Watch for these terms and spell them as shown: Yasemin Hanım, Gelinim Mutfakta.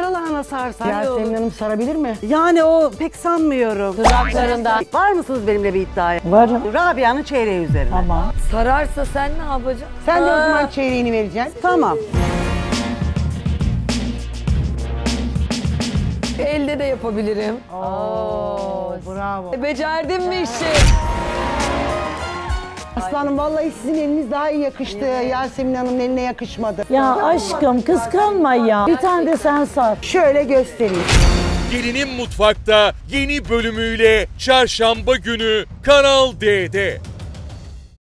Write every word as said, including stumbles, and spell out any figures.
karalahana sarsa. Yasemin Hanım sarabilir mi? Yani o pek sanmıyorum. Tuzaklarında. Var mısınız benimle bir iddiaya? Varım. Rabia'nın çeyreği üzerine. Ama. Sararsa sen ne yapacaksın? Sen Aa. de o zaman çeyreğini vereceksin. Tamam. Elde de yapabilirim. Oo, bravo. Becerdim mi işi? Aslanım vallahi sizin eliniz daha iyi yakıştı. Evet. Yasemin Hanım'ın eline yakışmadı. Ya aşkım kıskanma ya. Bir tane de sen sar. Şöyle göstereyim. Gelinim Mutfakta yeni bölümüyle çarşamba günü Kanal D'de.